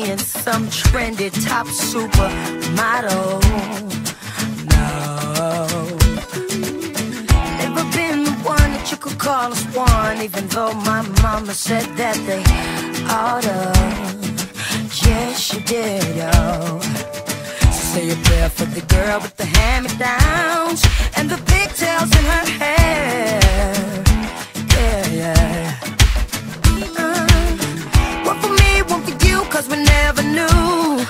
being some trendy top supermodel. No, never been the one that you could call a swan, even though my mama said that they oughta. Yes, she did, oh. So say a prayer for the girl with the hand-me-downs and the pigtails in her hair. Yeah, yeah. One for me, one for you, cause we never knew.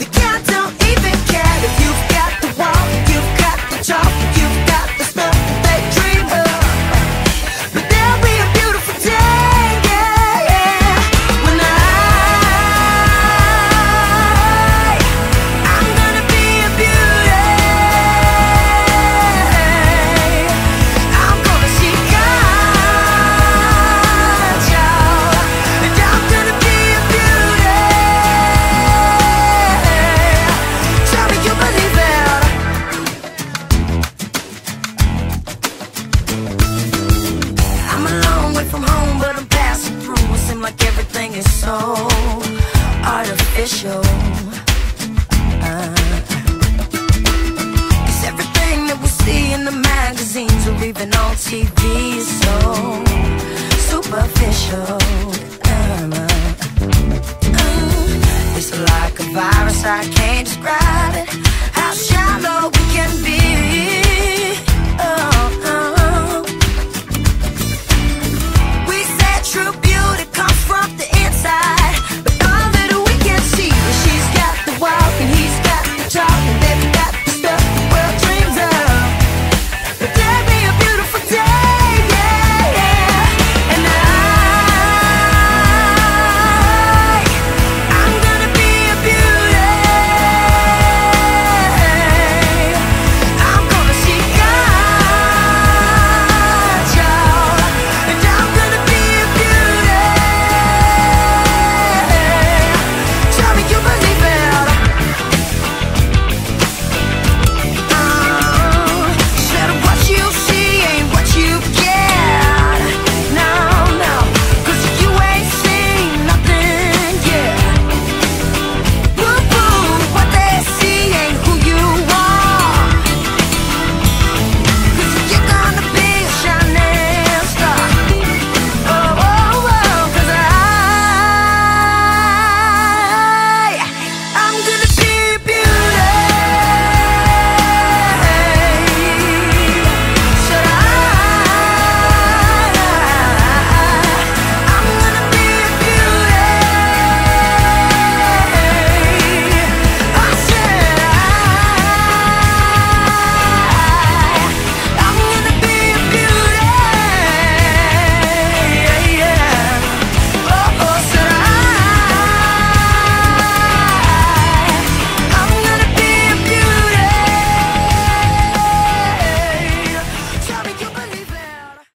The guy don't even care if you've got the walk, you've got the talk, you've got the smell that they dream of. But there'll be a beautiful day, yeah, yeah, when I'm gonna be a beauty. I'm gonna see God, y'all, and I'm gonna be a beauty. Tell me you believe it. I'm a long way from home, but I'm passing through. It seems like everything is so artificial. Cause everything that we see in the magazines or even on TV is so superficial. It's like a virus, I can't describe it. How shallow we can be.